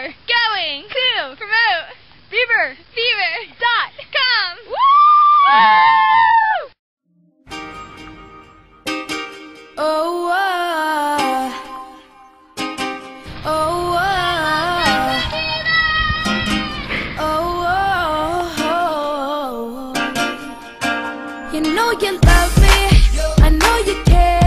are going to promote BieberFever.com. Woo! Oh. You know you love me. I know you care.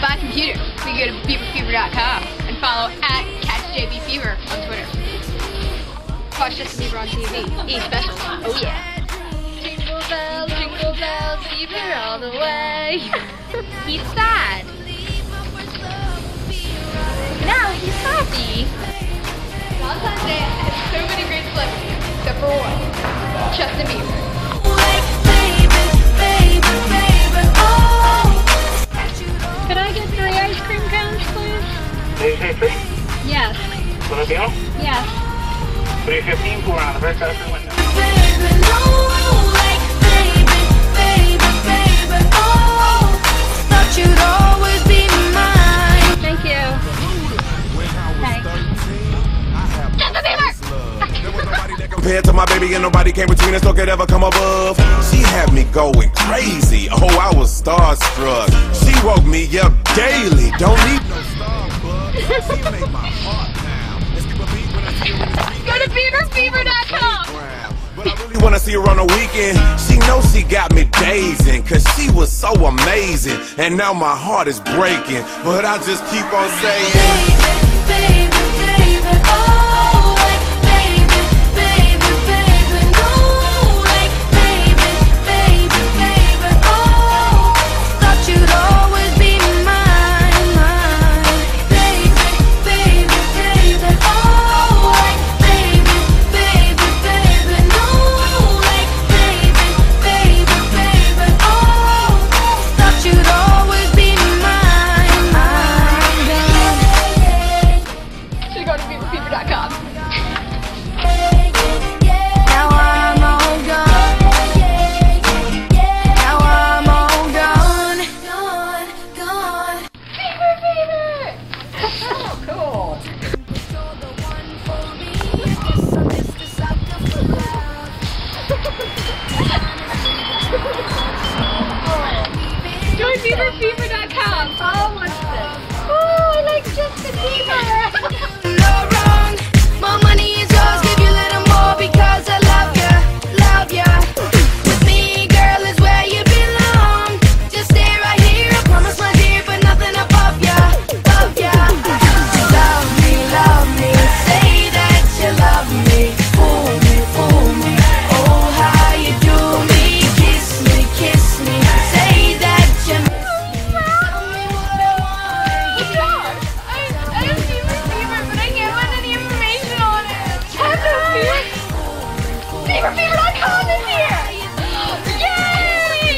Buy a computer. We can go to BieberFever.com and follow at CatchJBFever on Twitter. Watch Justin Bieber on TV. Eat specials. Oh yeah. Jingle bells, Bieber all the way. He's sad. Now he's happy. Valentine's Day has so many great celebrities, except for one, Justin Bieber. Yes. For a deal? Yes. 315 for on the first out of the window. Thank you. Thanks. Compared to my baby and nobody came between us, no could ever come above. She had me going crazy. Oh, I was starstruck. She woke me up daily. Don't need no stars. Go to BieberFever.com. But I really wanna see her on the weekend. She knows she got me dazing, cause she was so amazing. And now my heart is breaking, but I just keep on saying, baby, baby. BieberFever.com. Oh, what's this? Oh, I like Justin Bieber. No wrong, my money is yours. Give you a little more because I love ya, love ya. With me, girl, is where you belong. Just stay right here, I promise, my dear, but nothing above ya, above ya. Love me, say that you love me. Fool me, fool me. Oh, how you do me? Kiss me, kiss me. Say that. BieberFever.com is here! Yay!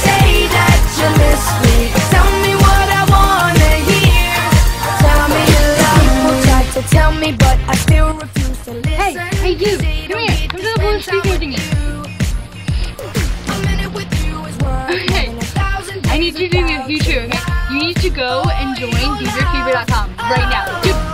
Say that you miss me. Tell me what I wanna hear. Tell me you love me. People try to tell me, but I still refuse to listen. Hey you! Come here! Come to the blue speaker thingy. Okay. I need you to do YouTube. You need to go and join BieberFever.com right now.